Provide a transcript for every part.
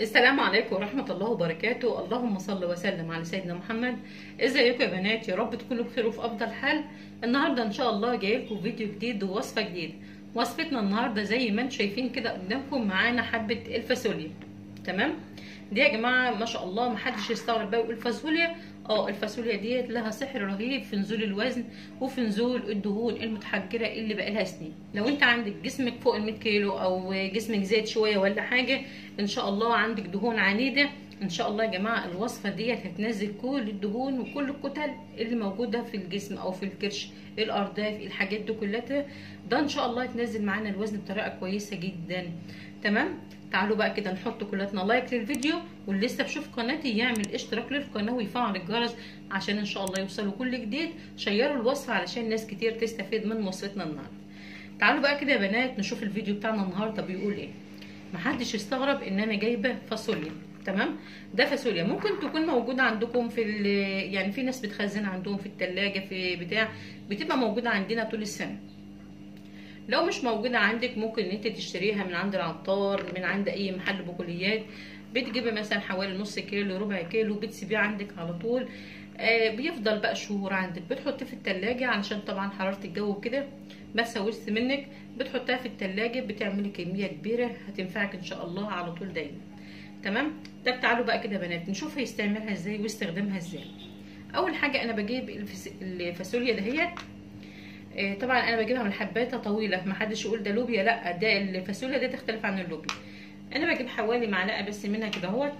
السلام عليكم ورحمة الله وبركاته. اللهم صل وسلم على سيدنا محمد. ازيكم يا بنات؟ يا رب تكونوا بخير وفي افضل حال. النهارده ان شاء الله جاي لكم فيديو جديد ووصفة جديدة. وصفتنا النهارده زي ما انتم شايفين كده قدامكم معانا حبة الفاصوليا، تمام؟ دي يا جماعة ما شاء الله محدش يستغرب بقى يقول الفاصوليا، الفاصوليا ديت لها سحر رهيب في نزول الوزن وفي نزول الدهون المتحجره اللي بقالها سنين. لو انت عندك جسمك فوق ال 100 كيلو او جسمك زاد شويه ولا حاجه، ان شاء الله عندك دهون عنيده، ان شاء الله يا جماعه الوصفه ديت هتنزل كل الدهون وكل الكتل اللي موجوده في الجسم او في الكرش، الارداف، الحاجات دي كلها، ده ان شاء الله هتنزل معانا الوزن بطريقه كويسه جدا، تمام؟ تعالوا بقى كده نحط كلاتنا لايك للفيديو، واللي لسه بشوف قناتي يعمل اشتراك للقناه ويفعل الجرس عشان ان شاء الله يوصلوا كل جديد. شيروا الوصفه علشان ناس كتير تستفيد من وصفتنا النهارده. تعالوا بقى كده يا بنات نشوف الفيديو بتاعنا النهارده بيقول ايه. محدش يستغرب ان انا جايبه فاصوليا، تمام؟ ده فاصوليا ممكن تكون موجوده عندكم في يعني في ناس بتخزن عندهم في الثلاجه في بتاع، بتبقى موجوده عندنا طول السنه. لو مش موجوده عندك ممكن ان انت تشتريها من عند العطار، من عند اي محل بقوليات، بتجيبي مثلا حوالي نص كيلو، ربع كيلو، بتسيبيه عندك على طول، بيفضل بقى شهور عندك، بتحطيه في التلاجة علشان طبعا حراره الجو وكده ما تسوسش منك، بتحطيها في التلاجة بتعملي كميه كبيره هتنفعك ان شاء الله على طول دايما، تمام؟ طب تعالوا بقى كده يا بنات نشوف هيستعملها ازاي واستخدامها ازاي. اول حاجه انا بجيب الفاصوليا دهيت، طبعا انا بجيبها من حبايه طويله، محدش يقول ده لوبيا، لا ده الفاصوليا دي تختلف عن اللوبيا. انا بجيب حوالي معلقه بس منها كده اهوت،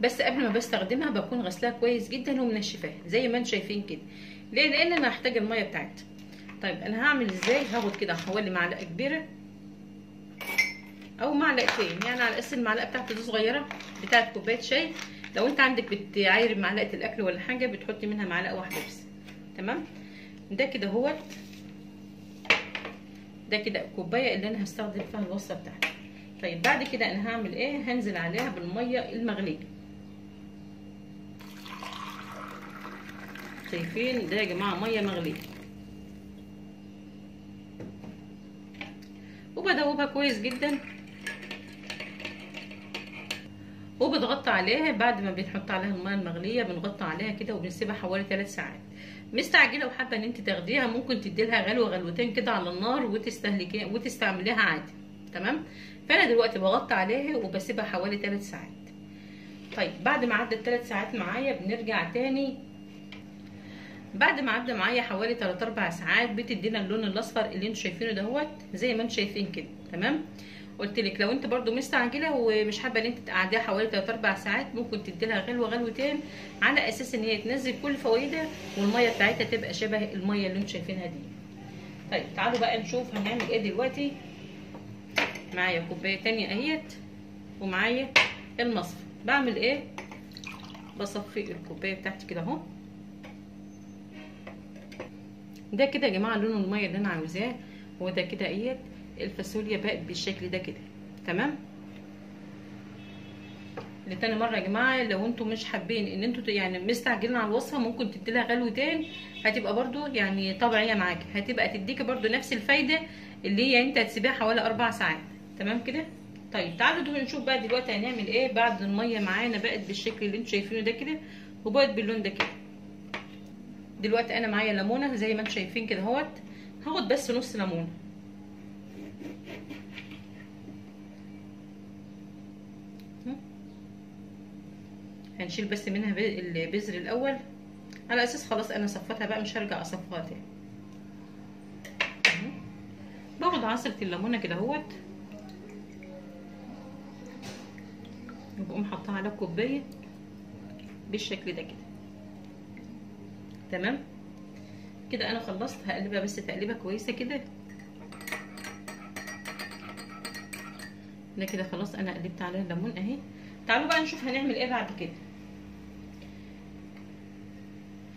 بس قبل ما بستخدمها بكون غسلاها كويس جدا ومنشفاها زي ما انتم شايفين كده، ليه؟ لان انا هحتاج الميه بتاعتها. طيب انا هعمل ازاي؟ هاخد كده حوالي معلقه كبيره او معلقتين، يعني على اساس المعلقه بتاعتي دي صغيره بتاعه كوبايه شاي، لو انت عندك بتعاير معلقه الاكل ولا حاجه بتحطي منها معلقه واحده بس، تمام؟ ده كده اهوت، ده كده الكوبايه اللي انا هستخدم فيها الوصفه بتاعتي. طيب بعد كده انا هعمل ايه؟ هنزل عليها بالميه المغليه. شايفين ده يا جماعه ميه مغليه، وبدوبها كويس جدا وبتغطي عليها. بعد ما بنحط عليها الميه المغليه بنغطي عليها كده وبنسيبها حوالي 3 ساعات. مستعجله وحابه ان انت تاخديها ممكن تديلها غلوه غلوتين كده على النار وتستهلكيها وتستعمليها عادي، تمام؟ فانا دلوقتي بغطي عليها وبسيبها حوالي 3 ساعات. طيب بعد ما عدت 3 ساعات معايا بنرجع تاني، بعد ما عدى معايا حوالي 3 4 ساعات بتدينا اللون الاصفر اللي انتوا شايفينه دهوت زي ما انتوا شايفين كده، تمام؟ قلت لك لو انت برضو مستعجله ومش حابه ان انت تقعديها حوالي 3 4 ساعات ممكن تديلها غلوه غلوتين على اساس ان هي تنزل كل فوائدها والميه بتاعتها تبقى شبه الميه اللي انتوا شايفينها دي. طيب تعالوا بقى نشوف هنعمل ايه دلوقتي. معايا كوبايه تانية اهيت ومعايا المصفى. بعمل ايه؟ بصفي الكوبايه بتاعتي كده اهو. ده كده يا جماعه لون الميه اللي انا عاوزاه، وده كده اهيت الفاصوليا بقت بالشكل ده كده، تمام؟ لتاني مره يا جماعه لو انتوا مش حابين ان انتوا يعني مستعجلين على الوصفه ممكن تديلها غلوتين، هتبقى برضو يعني طبيعيه معاكي، هتبقى تديكي برضو نفس الفايده اللي هي انت هتسيبيها حوالي 4 ساعات، تمام كده؟ طيب تعالوا نشوف بقى دلوقتي هنعمل ايه بعد الميه معانا بقت بالشكل اللي انتوا شايفينه ده كده وبقت باللون ده كده. دلوقتي انا معايا ليمونه زي ما انتوا شايفين كده اهوت، هاخد بس نص ليمونه، هنشيل بس منها البذر الاول على اساس خلاص انا صفيتها بقى مش هرجع اصفيها تاني. باخد عصره الليمونه كده اهوت وبقوم حطها على الكوبايه بالشكل ده كده، تمام؟ كده انا خلصت، هقلبها بس تقليبه كويسه كده. ده كده خلاص انا قلبت عليها الليمون اهي. تعالوا بقى نشوف هنعمل ايه بعد كده.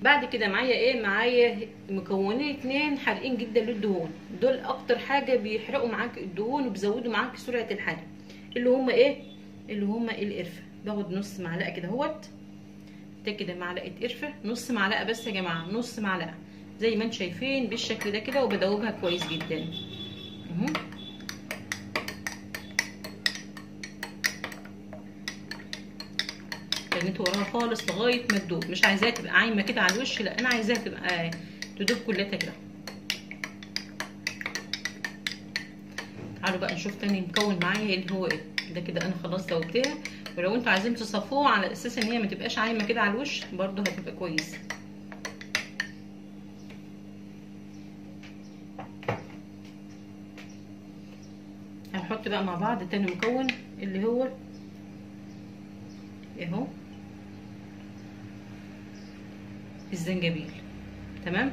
بعد كده معايا ايه؟ معايا مكونين 2 حارقين جدا للدهون، دول اكتر حاجه بيحرقوا معاك الدهون وبيزودوا معاك سرعه الحرق، اللي هما ايه؟ اللي هما القرفه. باخد نص معلقه كده اهوت، ده كده معلقه قرفه، نص معلقه بس يا جماعه، نص معلقه زي ما انتوا شايفين بالشكل ده كده، وبدوبها كويس جدا وتنيت وراها خالص لغايه ما تدوب. مش عايزاها تبقى عايمه كده على الوش، لا انا عايزاها تبقى تدوب كلها كده. تعالوا بقى نشوف تاني مكون معايا اللي هو ايه ده. كده انا خلاص دوبتها، ولو انتوا عايزين تصفوه على اساس ان هي ما تبقاش عايمه كده على الوش برده هتبقى كويس. هنحط بقى مع بعض تاني مكون اللي هو اهو الزنجبيل. تمام،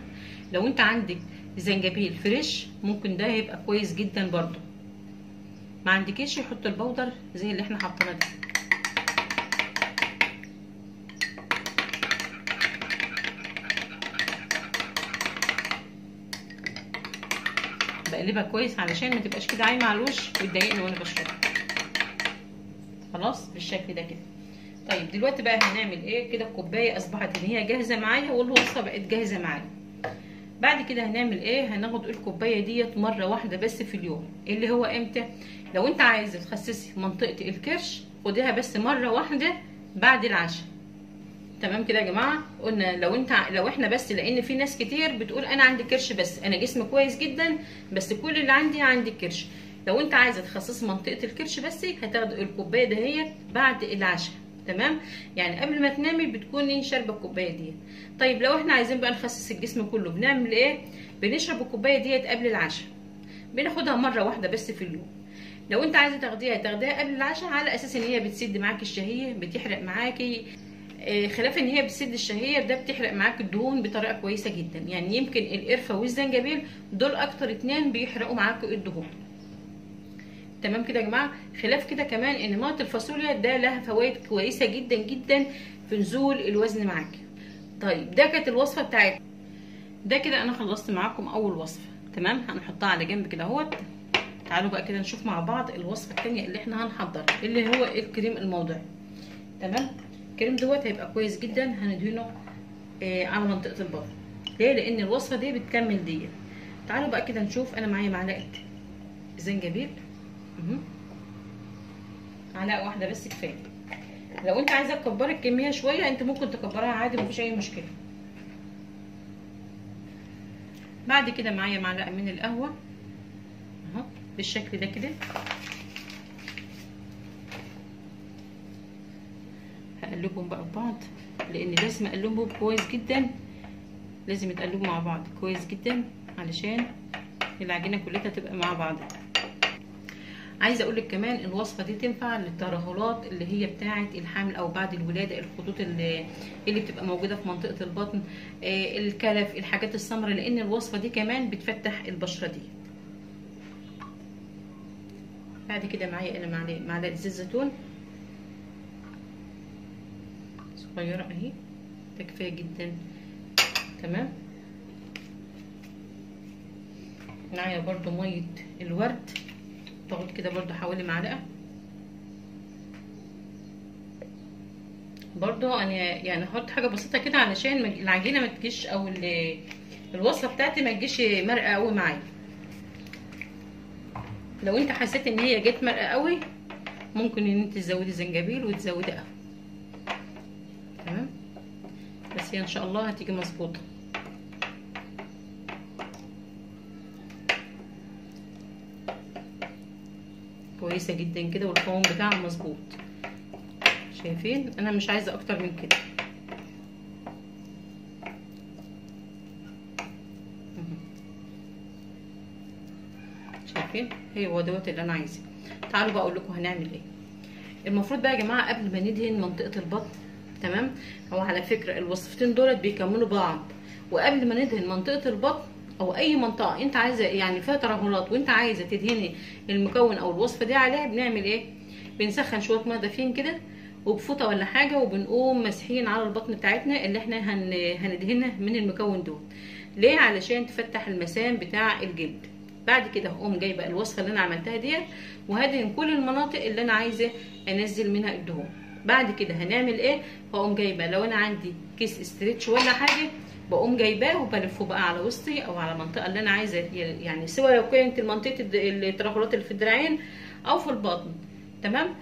لو انت عندك زنجبيل فريش ممكن ده هيبقى كويس جدا برضو. ما عندكيش يحط البودر زي اللي احنا حطيناه ده. بقلبها كويس علشان ما تبقاش كده عايمه على الوش وتضايقني وانا بشربها. خلاص بالشكل ده كده. طيب دلوقتي بقى هنعمل ايه؟ كده الكوبايه اصبحت ان هي جاهزه معايا والوصفه بقت جاهزه معايا. بعد كده هنعمل ايه؟ هناخد الكوبايه ديت مره واحده بس في اليوم. اللي هو امتى؟ لو انت عايزه تخسسي منطقه الكرش خديها بس مره واحده بعد العشاء. تمام كده يا جماعه؟ قلنا لو احنا بس، لان في ناس كتير بتقول انا عندي كرش بس، انا جسمي كويس جدا بس كل اللي عندي كرش. لو انت عايزه تخسسي منطقه الكرش بس هتاخدي الكوبايه دهيت بعد العشاء. تمام، يعني قبل ما تنامي بتكوني شاربه الكوبايه ديت. طيب لو احنا عايزين بقى نخسس الجسم كله بنعمل ايه؟ بنشرب الكوبايه ديت قبل العشاء، بناخدها مره واحده بس في اليوم. لو انت عايزه تاخديها قبل العشاء على اساس ان هي بتسد معاكي الشهيه، بتحرق معاكي، خلاف ان هي بتسد الشهيه ده بتحرق معاكي الدهون بطريقه كويسه جدا. يعني يمكن القرفه والزنجبيل دول اكتر اتنين بيحرقوا معاكي الدهون. تمام كده يا جماعه؟ خلاف كده كمان ان ميه الفاصوليا ده لها فوائد كويسه جدا جدا في نزول الوزن معاكي. طيب ده كانت الوصفه بتاعتي. ده كده انا خلصت معاكم اول وصفه. تمام، هنحطها على جنب كده اهوت. تعالوا بقى كده نشوف مع بعض الوصفه الثانيه اللي احنا هنحضرها اللي هو الكريم الموضعي. تمام، الكريم دوت هيبقى كويس جدا، هندهنه على منطقه البطن. ليه؟ لان الوصفه دي بتكمل ديت. تعالوا بقى كده نشوف. انا معايا معلقه زنجبيل، معلقه واحده بس كفايه. لو انت عايزه تكبري الكميه شويه انت ممكن تكبرها عادي مفيش اي مشكله. بعد كده معايا معلقه من القهوه اهو بالشكل ده كده. هقلبهم بقى ببعض لان لازم اقلبهم كويس جدا، لازم يتقلبوا مع بعض كويس جدا علشان العجينه كلها تبقى مع بعضها. عايزه اقول لك كمان الوصفه دي تنفع للترهلات اللي هي بتاعه الحمل او بعد الولاده، الخطوط اللي بتبقى موجوده في منطقه البطن، الكلف، الحاجات السمراء، لان الوصفه دي كمان بتفتح البشره دي. بعد كده معايا انا معلقه زيت زيتون صغيره اهي، ده كفايه جدا. تمام، معايا برده ميه الورد تاخد كده برضو حوالي معلقه. برضو انا يعني هحط حاجه بسيطه كده علشان العجينه ما تجيش او الوصفه بتاعتي ما تجيش مرقه قوي معايا. لو انت حسيت ان هي جت مرقه قوي ممكن ان انت تزودي زنجبيل وتزودي قهوه. تمام، بس هي ان شاء الله هتيجي مظبوطه. كويسه جدا كده والقوام بتاعها مظبوط. شايفين؟ انا مش عايزه اكتر من كده. شايفين؟ هو دوت اللي انا عايزاه. تعالوا بقى اقول لكم هنعمل ايه. المفروض بقى يا جماعه قبل ما ندهن منطقه البطن، تمام، هو على فكره الوصفتين دولت بيكملوا بعض. وقبل ما ندهن منطقه البطن او اي منطقه انت عايزه يعني فيها ترهلات وانت عايزه تدهني المكون او الوصفه دي عليها، بنعمل ايه؟ بنسخن شويه ميه دافيين كده وبفوطه ولا حاجه، وبنقوم ماسحين على البطن بتاعتنا اللي احنا هندهنها من المكون دول. ليه؟ علشان تفتح المسام بتاع الجلد. بعد كده هقوم جايبه الوصفه اللي انا عملتها ديت وهدهن كل المناطق اللي انا عايزه انزل منها الدهون. بعد كده هنعمل ايه؟ هقوم جايبه لو انا عندي كيس استريتش ولا حاجه بقوم جايباه وبلفه بقى على وسطي او على المنطقه اللي انا عايزه، يعني سواء لو كانت منطقه الترهلات اللي في الدراعين او في البطن. تمام،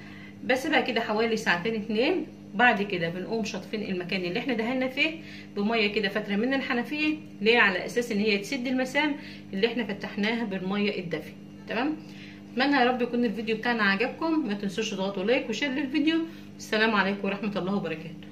بس بقى كده حوالي ساعتين اتنين بعد كده بنقوم شاطفين المكان اللي احنا دهنا فيه بميه كده فتره من الحنفيه، ليه؟ على اساس ان هي تسد المسام اللي احنا فتحناها بالميه الدافيه. تمام، اتمنى يا رب يكون الفيديو بتاعنا عجبكم، ما تنسوش تضغطوا لايك وشير للفيديو. والسلام عليكم ورحمه الله وبركاته.